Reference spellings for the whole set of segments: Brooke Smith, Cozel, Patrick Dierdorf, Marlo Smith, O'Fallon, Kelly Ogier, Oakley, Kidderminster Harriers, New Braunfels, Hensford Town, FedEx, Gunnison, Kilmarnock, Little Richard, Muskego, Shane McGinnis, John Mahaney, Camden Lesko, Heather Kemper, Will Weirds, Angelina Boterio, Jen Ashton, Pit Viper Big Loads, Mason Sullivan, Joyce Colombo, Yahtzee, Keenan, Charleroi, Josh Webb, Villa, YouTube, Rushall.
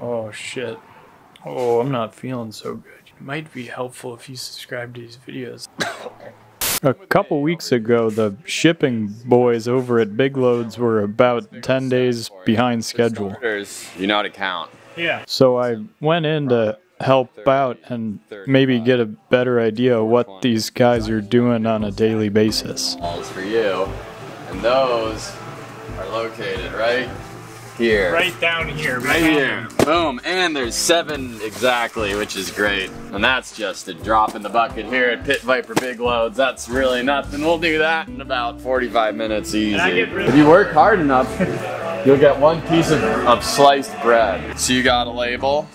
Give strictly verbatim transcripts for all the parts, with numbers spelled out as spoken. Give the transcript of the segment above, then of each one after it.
Oh shit. Oh, I'm not feeling so good. It might be helpful if you subscribe to these videos. A couple weeks ago, the shipping boys over at Big Loads were about ten days behind schedule. You know how to count. Yeah. So I went in to help out and maybe get a better idea of what these guys are doing on a daily basis. Balls for you. And those are located right here. Right down here. Right, right here. Boom. And there's seven exactly, which is great. And that's just a drop in the bucket here at Pit Viper Big Loads. That's really nothing. We'll do that in about forty-five minutes easy. Really, if you work hard enough, you'll get one piece of, of sliced bread. So you got a label,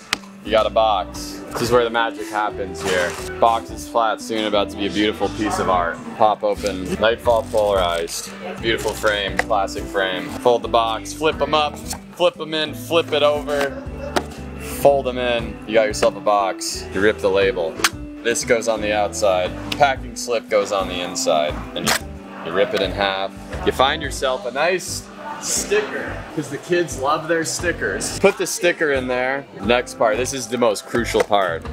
you got a box. This is where the magic happens here. Box is flat, soon about to be a beautiful piece of art. Pop open, Nightfall Polarized. Beautiful frame, classic frame. Fold the box, flip them up, flip them in, flip it over, fold them in. You got yourself a box. You rip the label. This goes on the outside. Packing slip goes on the inside. And you, you rip it in half. You find yourself a nice sticker, because the kids love their stickers. Put the sticker in there. Next part, this is the most crucial part.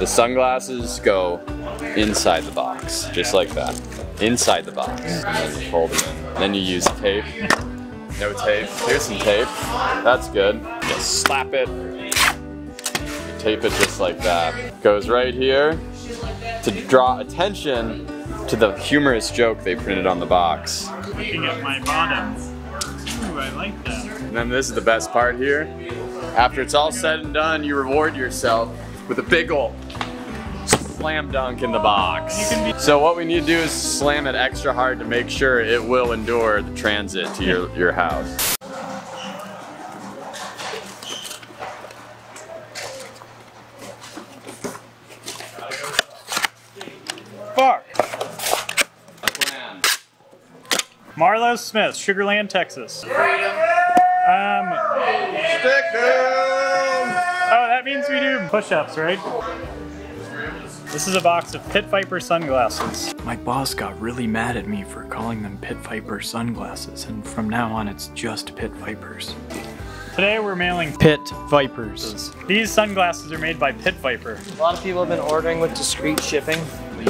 The sunglasses go inside the box, just like that. Inside the box, and then you fold them in. And then you use tape. No tape, here's some tape. That's good. Just slap it. You tape it just like that. Goes right here to draw attention to the humorous joke they printed on the box. Looking at my bottom. I like that. And then this is the best part here. After it's all said and done, you reward yourself with a big ol' slam dunk in the box. So what we need to do is slam it extra hard to make sure it will endure the transit to your, your house. Fuck! Marlo Smith, Sugar Land, Texas. Freedom. Um, oh, that means we do push-ups, right? This is a box of Pit Viper sunglasses. My boss got really mad at me for calling them Pit Viper sunglasses, and from now on it's just Pit Vipers. Today we're mailing Pit Vipers. These sunglasses are made by Pit Viper. A lot of people have been ordering with discreet shipping.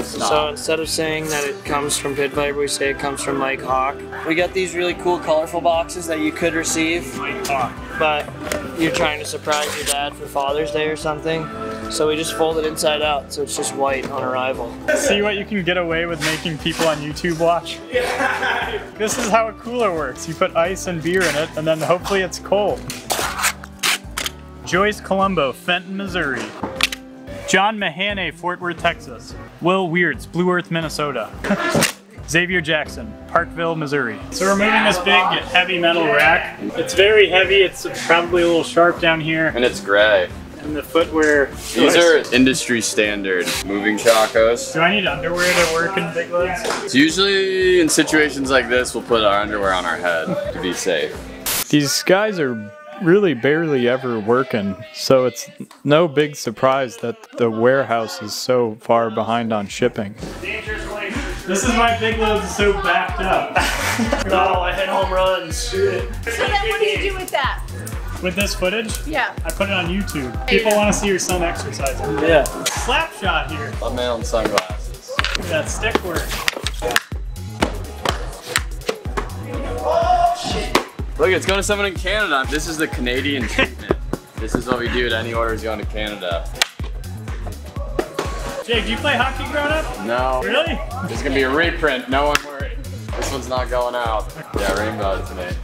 So instead of saying that it comes from Pit Viper, we say it comes from Mike Hawk. We got these really cool, colorful boxes that you could receive, Mike Hawk. But you're trying to surprise your dad for Father's Day or something. So we just fold it inside out, so it's just white on arrival. See what you can get away with making people on YouTube watch? Yeah. This is how a cooler works. You put ice and beer in it, and then hopefully it's cold. Joyce Colombo, Fenton, Missouri. John Mahaney, Fort Worth, Texas. Will Weirds, Blue Earth, Minnesota. Xavier Jackson, Parkville, Missouri. So we're moving this big heavy metal rack. It's very heavy, it's probably a little sharp down here. And it's gray. And the footwear. These are industry standard moving chacos. Do I need underwear to work in Big Loads? It's usually in situations like this, we'll put our underwear on our head to be safe. These guys are really barely ever working, so it's no big surprise that the warehouse is so far behind on shipping. This is why Big Loads is so backed up. Oh, I hit home runs. So then what do you do with that? With this footage? Yeah. I put it on YouTube. People yeah. want to see your son exercising. Yeah. Slap shot here. I'm mailing sunglasses. Look at that stick work. Look, it's going to someone in Canada. This is the Canadian treatment. This is what we do to any orders going to Canada. Jake, do you play hockey growing up? No. Really? There's going to be a reprint. No one worried. This one's not going out. Yeah, rainbow tonight.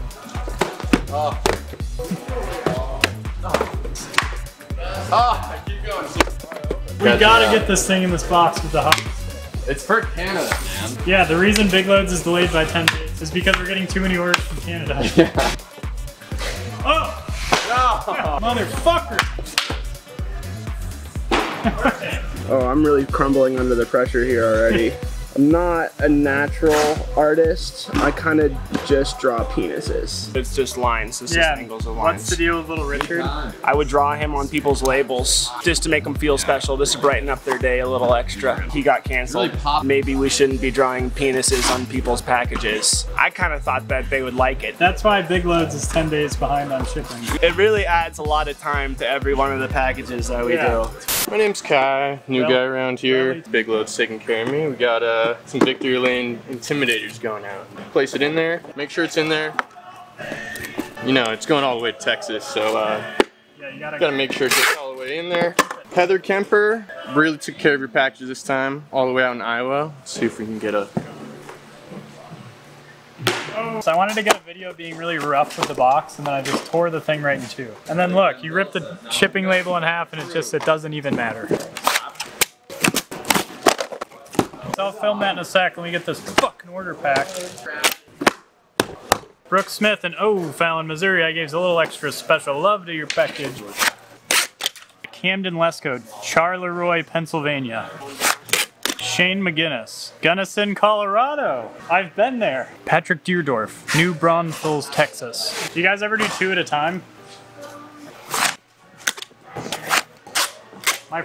Oh. Oh. Oh. I keep going. We got to get this thing in this box with the hockey. It's for Canada, man. Yeah, the reason Big Loads is delayed by ten days is because we're getting too many orders from Canada. Yeah. Oh! Oh! Yeah, motherfucker! Oh, I'm really crumbling under the pressure here already. I'm not a natural artist. I kind of just draw penises. It's just lines. It's yeah. just angles of lines. What's the deal with Little Richard? I would draw him on people's labels just to make them feel special, just to brighten up their day a little extra. He got canceled. Really Maybe we shouldn't be drawing penises on people's packages. I kind of thought that they would like it. That's why Big Loads is ten days behind on shipping. It really adds a lot of time to every one of the packages that we yeah. do. My name's Kai, new well, guy around here. Really? Big Loads taking care of me. We got uh, some Victory Lane Intimidators going out. Place it in there, make sure it's in there. You know, it's going all the way to Texas, so uh, yeah, you gotta, gotta make sure it gets all the way in there. Heather Kemper really took care of your packages this time, all the way out in Iowa. Let's see if we can get a... So I wanted to get a video being really rough with the box, and then I just tore the thing right in two. And then look, you rip the shipping label in half and it just, it doesn't even matter. So I'll film that in a sec when we get this fucking order packed. Brooke Smith in O'Fallon, Missouri, I gave a little extra special love to your package. Camden Lesko, Charleroi, Pennsylvania. Shane McGinnis, Gunnison, Colorado. I've been there. Patrick Dierdorf, New Braunfels, Texas. Do you guys ever do two at a time? My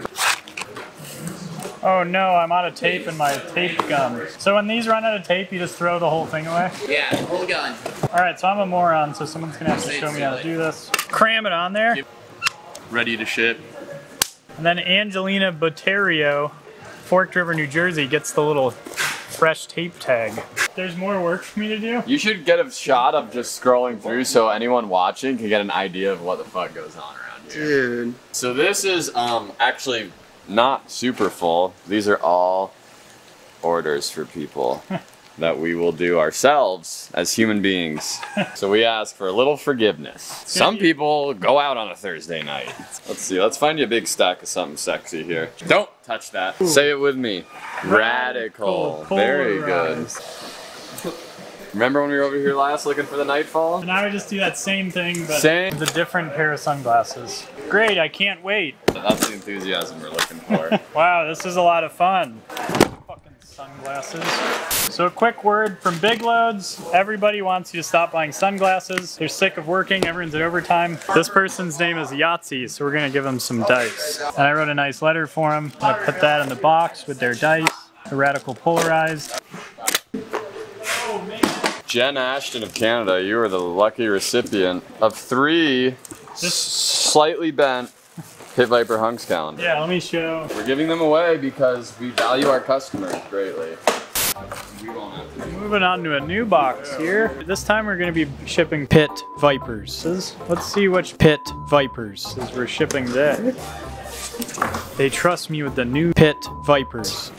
oh no, I'm out of tape in my tape gun. So when these run out of tape, you just throw the whole thing away? Yeah, the whole gun. All right, so I'm a moron, so someone's gonna have to show me how to do this. Cram it on there. Ready to ship. And then Angelina Boterio, Forked River, New Jersey, gets the little fresh tape tag. There's more work for me to do. You should get a shot of just scrolling through so anyone watching can get an idea of what the fuck goes on around here. Dude. So this is um actually not super full. These are all orders for people that we will do ourselves as human beings. So we ask for a little forgiveness. Some people go out on a Thursday night. Let's see, let's find you a big stack of something sexy here. Don't touch that. Ooh. Say it with me. Radical. Radical. Very good. Remember when we were over here last looking for the Nightfall? And I would just do that same thing, but same. With a different pair of sunglasses. Great, I can't wait. That's the enthusiasm we're looking for. Wow, this is a lot of fun. Sunglasses. So a quick word from Big Loads. Everybody wants you to stop buying sunglasses. They're sick of working. Everyone's at overtime. This person's name is Yahtzee, so we're going to give them some dice. And I wrote a nice letter for them. I put that in the box with their dice. The Radical Polarized. Jen Ashton of Canada, you are the lucky recipient of three this slightly bent Pit Viper Hunks calendar. Yeah, let me show. We're giving them away because we value our customers greatly. We won't have to do Moving on to a new box here. This time we're going to be shipping Pit Vipers. Let's see which Pit Vipers is we're shipping today. They trust me with the new Pit Vipers.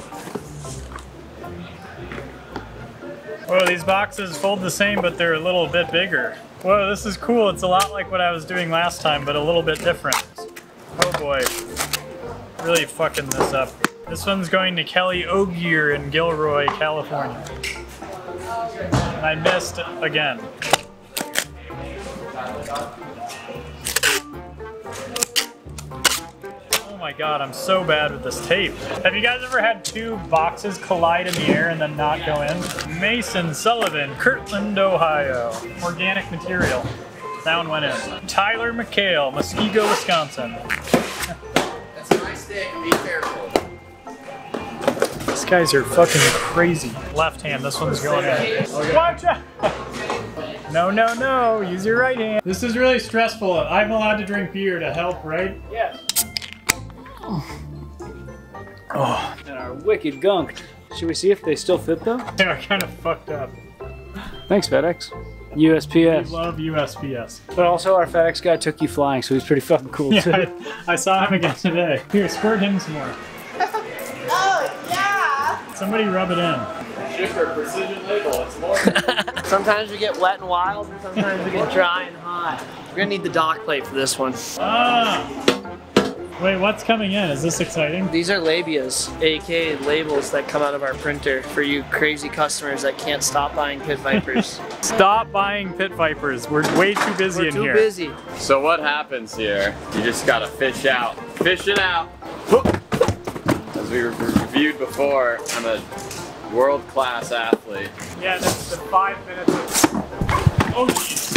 Whoa, these boxes fold the same, but they're a little bit bigger. Whoa, this is cool. It's a lot like what I was doing last time, but a little bit different. Oh boy, really fucking this up. This one's going to Kelly Ogier in Gilroy, California. And I missed again. Oh my god, I'm so bad with this tape. Have you guys ever had two boxes collide in the air and then not go in? Mason Sullivan, Kirtland, Ohio. Organic material. That one went in. Tyler McHale, Muskego, Wisconsin. That's a nice stick, be careful. These guys are fucking crazy. Left hand, this one's going in. Watch out! No, no, no, use your right hand. This is really stressful. I'm allowed to drink beer to help, right? Yes. Oh. Oh. And our wicked gunk. Should we see if they still fit though? They are kind of fucked up. Thanks, FedEx. U S P S. We love U S P S. But also our FedEx guy took you flying, so he's pretty fucking cool yeah, too. I, I saw him again today. Here, squirt him some more. Oh, yeah! Somebody rub it in. Shipper, precision label, it's more. Sometimes we get wet and wild, and sometimes we get dry and hot. We're gonna need the dock plate for this one. Ah! Wait, what's coming in? Is this exciting? These are labias, aka labels that come out of our printer for you crazy customers that can't stop buying Pit Vipers. Stop buying Pit Vipers. We're way too busy We're in too here. Too busy. So what happens here? You just gotta fish out. Fish it out. As we reviewed before, I'm a world-class athlete. Yeah, that's the five minutes of... Oh, jeez.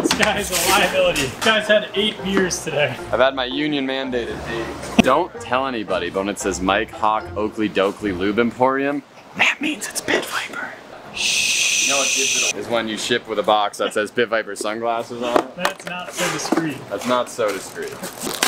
This guy's a liability. This guy's had eight beers today. I've had my union mandated eight. Don't tell anybody, but when it says Mike Hawk Oakley Doakley Lube Emporium, that means it's Pit Viper. Shh. You know what digital is when you ship with a box that says Pit Viper sunglasses on it? That's not so discreet. That's not so discreet.